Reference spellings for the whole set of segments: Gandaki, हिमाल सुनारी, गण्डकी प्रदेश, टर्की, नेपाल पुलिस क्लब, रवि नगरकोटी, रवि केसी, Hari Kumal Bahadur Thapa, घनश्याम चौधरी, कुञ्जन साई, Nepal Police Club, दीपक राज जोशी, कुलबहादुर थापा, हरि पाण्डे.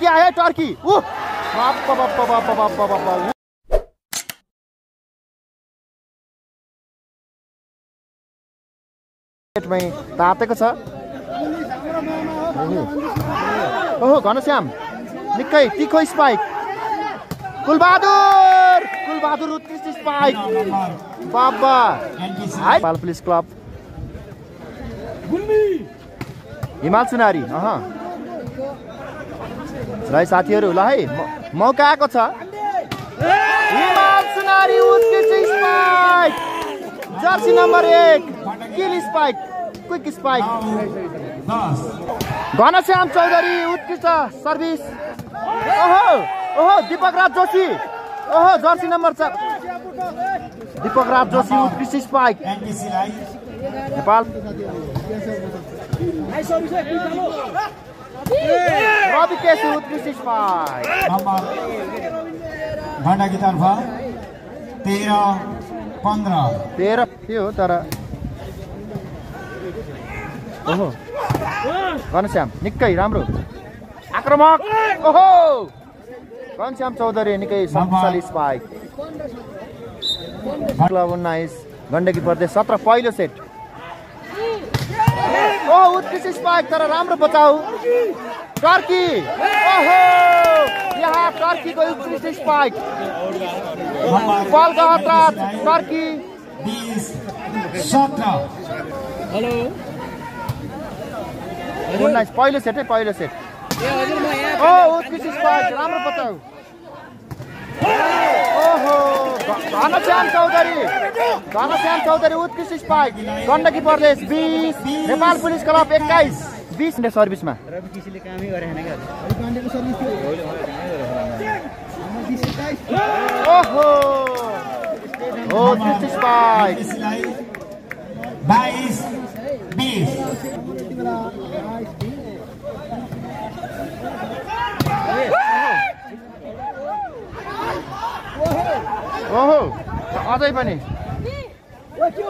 किया है टर्की। तातेको छ ओहो घनश्याम निकै तिखो स्पाइक कुलबहादुर उत्कृष्ट स्पाइक बाबा नेपाल पुलिस क्लब हिमाल सुनारी ल साथीहरु ल है मौका आएको छ हिमाल सुनारी उत्कृष्ट spike jersey number 1 kill spike quick spike घनश्याम चौधरी उत्कृष्ट सर्भिस ओहो दीपक राज जोशी ओहो जर्सी नम्बर 4 दीपक राज जोशी उत्कृष्ट स्पाइक नेपाल रवि केशी उत्कृष्ट स्पाइक गण्डकी तर्फ 13 15 13 के हो तर ओहो घनश्याम निकै राम्रो आक्रमक ओहो घनश्याम चौधरी निकै शक्तिशाली स्पाइक क्लब 19 गण्डकी प्रदेश 17 पहिलो सेट ओ उत्कृष्ट स्पाइक तर राम्रो बचाउ टर्की ओहो यहाँ टर्की को उत्कृष्ट स्पाइक बलको हतराज टर्की 20 17 हेलो 19 पहिलो सेट ओ उत्कृष्ट स्पाइक राम्रो बताउ ओहो घनश्याम चौधरी उत्कृष्ट spike गण्डकी प्रदेश 20 नेपाल पुलिस क्लब 21 20 सर्भिसमा रवि केसीले कामै गरेन के गण्डकी सर्भिस थियो ओहो उत्कृष्ट स्पाइक 22 20 ओहो अझै पनि ओहो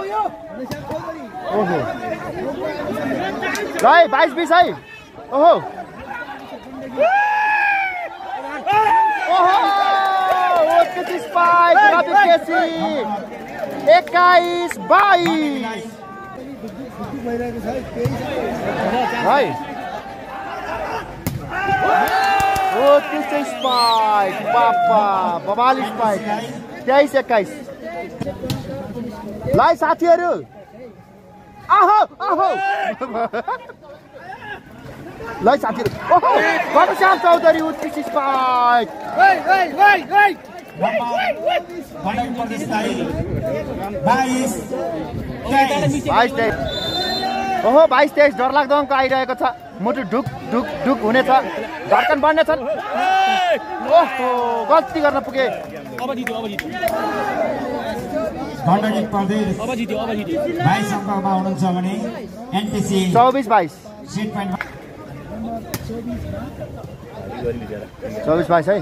ल 22 20 है ओहो उत्कृष्ट स्पाइक रवि केसी 21 22 है उत्कृष्ट स्पाइक पापा बबाल स्पाइक 23 21 ल साथीहरु आहो ल साथीहरु ओहो घनश्याम चौधरी उत्कृष्ट स्पाइक ओहो 22 23 डरलाग्दो अङ्क आइरहेको छ मुटु ढुक ढुक ढुक हुनेछ धड्कन बढ्नेछन् ओहो गल्ती गर्न पुगे अब 24 22 है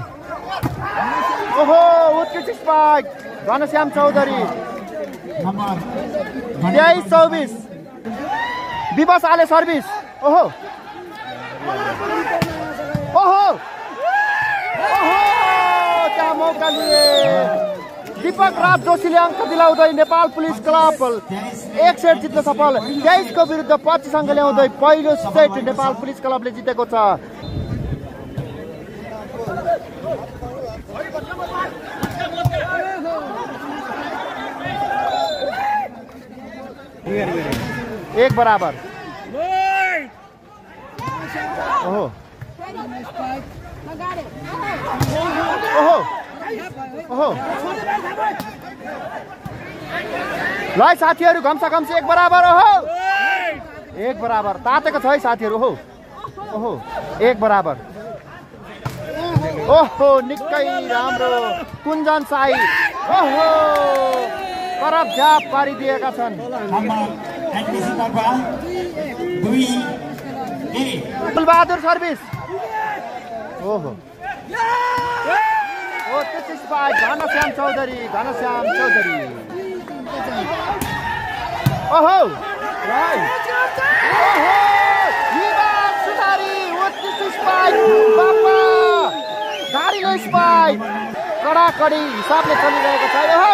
ओहो उत्कृष्ट स्पाइक घनश्याम चौधरी 23 24 विवास आले सर्भिस ओहो ओहो मौका लिए दीपक राज जोशीले अङ्क दिलाउँदै नेपाल पुलिस क्लब एक सेट जित्न सफल 23 को विरुद्ध 25 अङ्क ल्याउँदै पहिलो सेट नेपाल पुलिस क्लबले जितेको छ एक बराबर ओहो ओहो ओहो ल साथीहरु कमसेकम एक बराबर ओहो एक बराबर तातेको छ है साथीहरु ओहो एक बराबर ओहो निकै राम्रो कुञ्जन साई ओहो करब झाप पारिदिएका छन् कुलबहादुर सर्भिस ओहो उत्कृष्ट स्पाइक घनश्याम चौधरी ओहो उत्कृष्ट स्पाइक बाबा छैन स्पाई कडाकडी हिसाबले चलिरहेको छ हो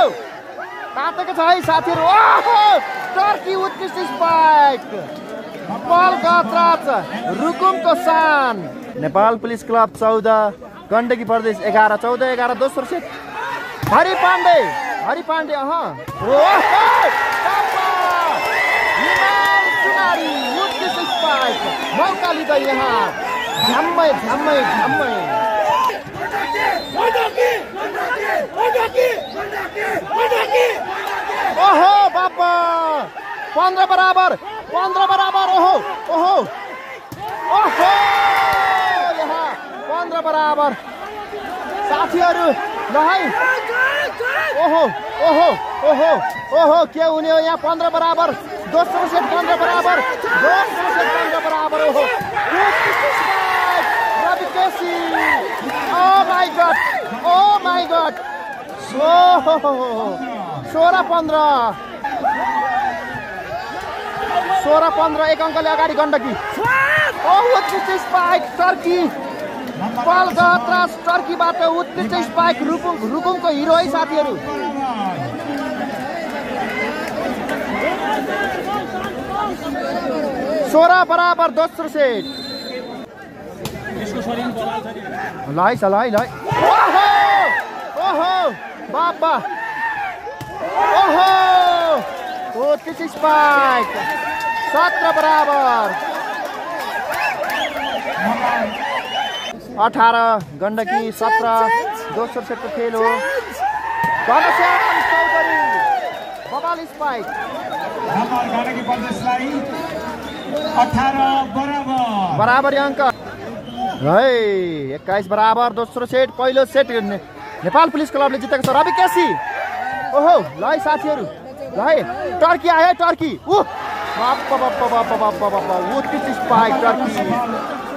तातेको छ है साथीहरु ओहो टर्की उत्कृष्ट स्पाइक नेपाल गतराज रुकुमको शान नेपाल पुलिस क्लब 14 गण्डकी प्रदेश 11 14 11 दोस्रो सेट हरि पाण्डे अहा मौका लिँदै यहाँ झम्मै ओहो बाबा 15 बराबर ओहो यहाँ 15 बराबर साथीहरु ल है ओहो के हुने हो यहाँ 15 बराबर दोस्रो सेट 15 बराबर हो रवि केशी ओ माय गॉड 16-15 एक अंकले अगाडि गण्डकी ओहो उत्कृष्ट स्पाइक टर्की नेपाल गतराज टर्कीबाट उत्कृष्ट स्पाइक रुकुमको हिरो है साथीहरु सोरा बराबर दोस्रो सेट स्पाइक 17 बराबर 18 गण्डकी 17 दोस्रो सेटको खेल हो बराबर अंक है 21 बराबर दोस्रो सेट पहिलो सेट नेपाल पुलिस क्लबले जितेको छ रवि केशी ओहो ल है साथीहरु ल है टर्की आयो टर्की उ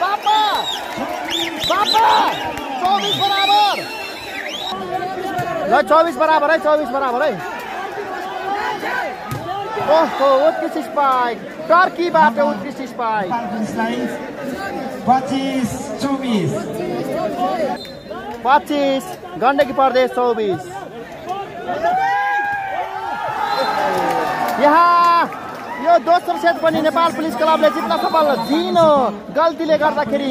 बाबा 24 बराबर ल 24 बराबर है ओहो उत्कृष्ट स्पाइक टर्कीबाट उत्कृष्ट स्पाइक 25 गण्डकी प्रदेश 24 यहाँ यो दोस्रो सेट पनि नेपाल पुलिस क्लबले जित्न सफल जिनो गल्तीले गर्दाखेरि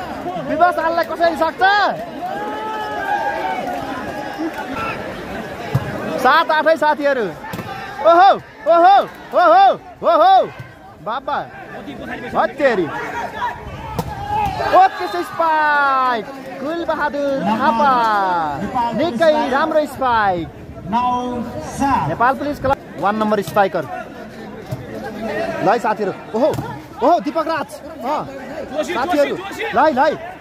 विवास हाललाई कसरी सक्छ 7-8 साथीहरु ओहो ओहो ओहो ओहो बाबा हत्तेरी उत्कृष्ट स्पाइक कुल बहादुर थापा निकै राम्रो spike नेपाल पुलिस क्लब 1 number spiker ल है साथीहरु ओहो ओहो दीपक राज साथीहरु ल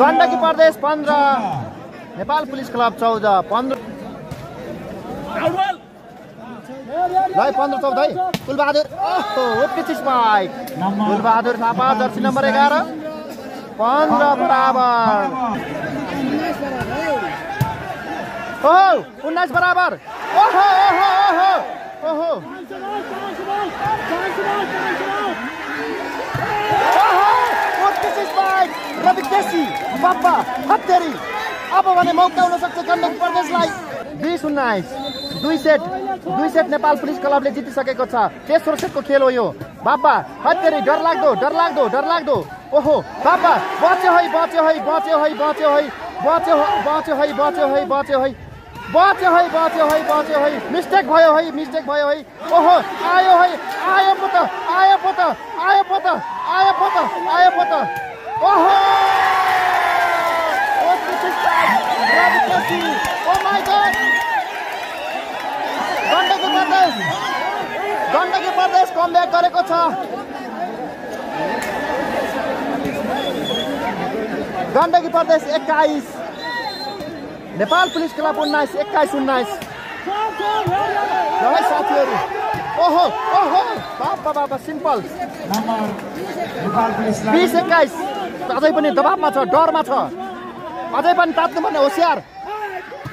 गण्डकी प्रदेश 15 नेपाल पुलिस क्लब 14 15 लाई 15 14 है Kulbahadur okay spike कुलबहादुर थापा jersey number 11 15 बराबर ओहो 19 बराबर ओहो ओहो ओहो ओहो ओके स्पाइक रवि केशी पापा हत्तेरी अब भने मौका हुन सक्छ गण्डकी प्रदेशलाई 20-19 दुई सेट नेपाल पुलिस क्लबले जितिसकेको छ तेस्रो सेटको खेल हो यो बाबा हत्तेरी डरलाग्दो ओहो बाबा बच्यो है मिस्टेक भयो है ओहो आयो पत ओहो Oh my God! Gandaki Pradesh comeback गरेको छ। Gandaki Pradesh 21, Nepal Police Club 19, 21-19। Nice साथीहरु। ओहो। बाबा सिम्पल। Nepal Police Club 20-21। अझै पनि दबाबमा छ, डरमा छ। अझै पनि तात्नु पर्ने होशियार।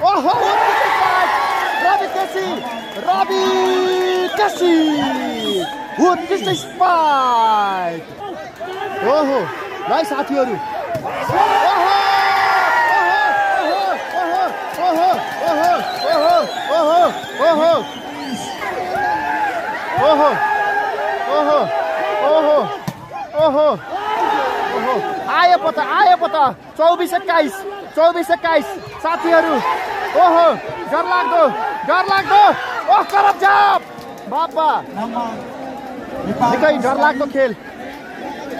ओहो रवि केशी ओहो ल साथीहरु ओहो आयो पता 24-21 साथीहरु ओहो डरलाग्दो ओ करब जाप बाबा निकै डरलाग्दो खेल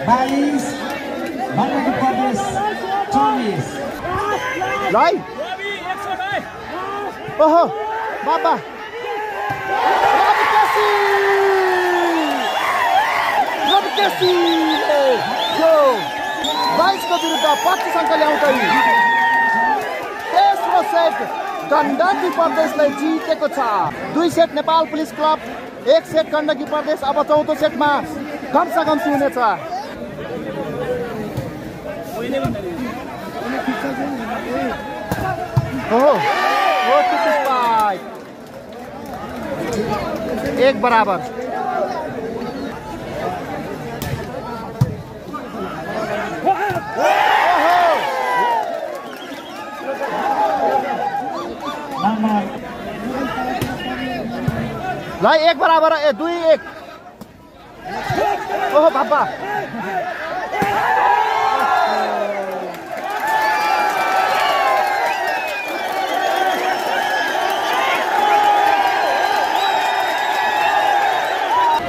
22 गण्डकी प्रदेश 24 लाई ओहो बाबा रवि केशी यो 22 को विरुद्ध 25 अंक ल्याउँदै तेस्रो सेट गण्डकी प्रदेशले जितेको छ 2 set नेपाल पुलिस क्लब 1 set गण्डकी प्रदेश अब चौथो सेटमा घमसाघम्सी हुनेछ ओहो ओके 1 बराबर लाई 1 बराबर 2-1 ओहो बाबा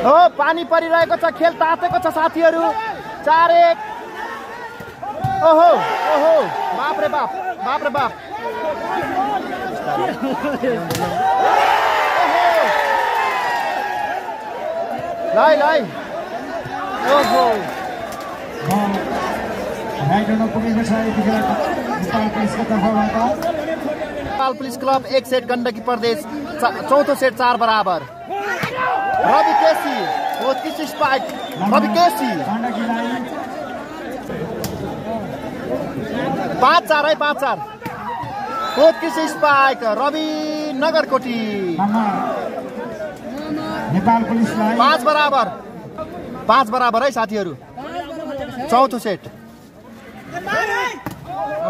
हो पानी परिरहेको छ खेल तातेको छ साथीहरु 4-1 ओहो बाप रे बाप लाई ओहो राइडर नपुगेको छ यतिखेर नेपाल पुलिस क्लब 1 set गण्डकी प्रदेश चौथो सेट 4 बराबर रवि केशी 5-4 कोटकिस स्पाइक रवि नगरकोटी नेपाल पुलिसलाई 5 बराबर है साथीहरु चौथो सेट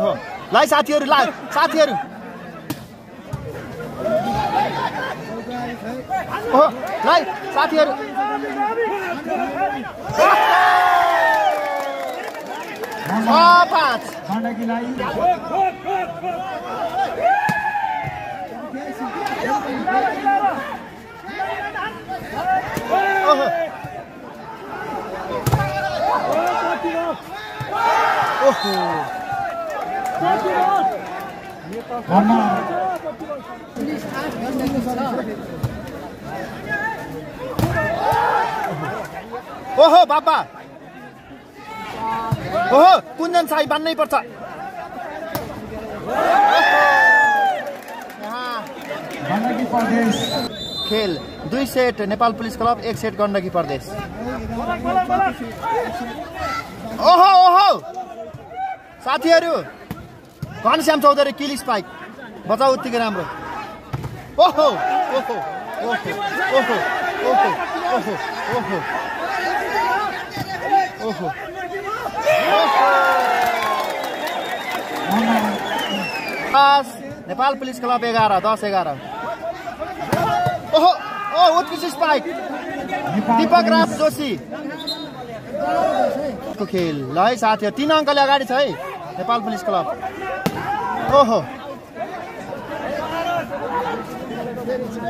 ओहो लाई साथीहरु ओहो लाई साथीहरु ओ 5 اوه بابا اوه كنن ساي بانني برتا गण्डकी प्रदेश खेल दुई सेट नेपाल पुलिस क्लब एक सेट गण्डकी प्रदेश ओहो ओहो साथीहरु घनश्याम चौधरी किल स्पाइक बचाउ उत्तिकै राम्रो ओहो ओहो ओहो ओहो ओहो ओहो ओहो ओहो ओहो नेपाल पुलिस क्लब 11 10 11 ओहो ओ उत्कृष्ट स्पाइक दीपक राज जोशी को खेल ल है साथीहरु 3 अंकले अगाडि छ है नेपाल पुलिस क्लब ओहो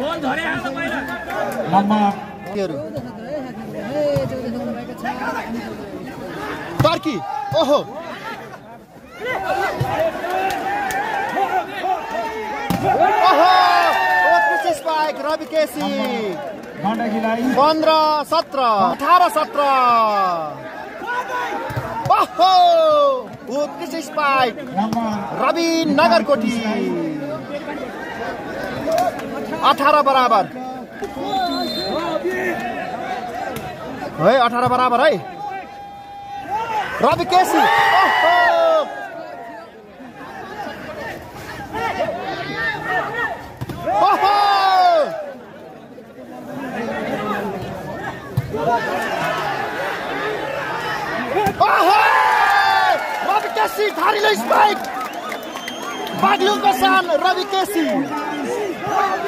गोल धरे हात बाहिर लम्मा टर्की ओहो उत्कृष्ट स्पाइक रवि केसी 15 17 18 17 ओहो उत्कृष्ट स्पाइक रवि नगरकोटी 18 बराबर है 18 बराबर है रवि केसी ربي كيسي تحري له سبايك باغلون بسان ربي كيسي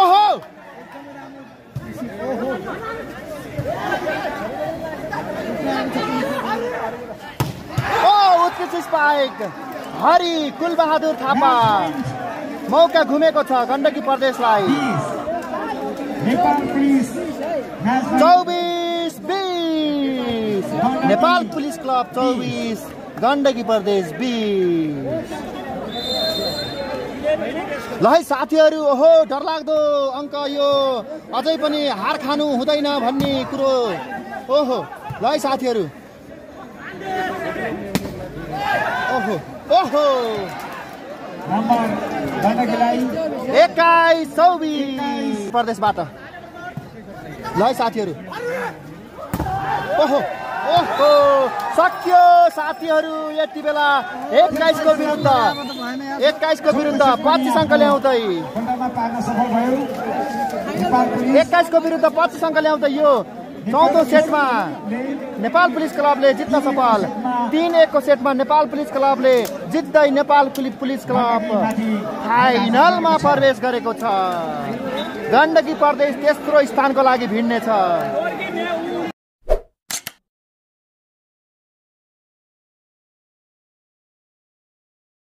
ओहो ओहो ओ उत्कृष्ट स्पाइक हरि कुल बहादुर थापा मौका घुमेको छ गण्डकी प्रदेशलाई 24 20 नेपाल पुलिस क्लब 24 गण्डकी प्रदेश 20 ल है साथीहरु ओहो डरलाग्दो अंक यो अझै पनि हार खानु हुँदैन भन्ने कुरो ओहो ल है साथीहरु ओहो ओहो नम्बर गण्डकीलाई 21 24 प्रदेशबाट ल है साथीहरु ओहो ओहो सक्यो साथीहरु यति बेला 21 को विरुद्ध 25 अंक ल्याउँदै 25 अंक ल्याउँदै यो चौथो सेटमा नेपाल पुलिस क्लबले जित्न सफल 3-1 को सेटमा नेपाल पुलिस क्लबले जित्दै नेपाल पुलिस क्लब फाइनलमा प्रवेश गरेको छ गण्डकी प्रदेश तेस्रो स्थानको लागि भिड्ने छ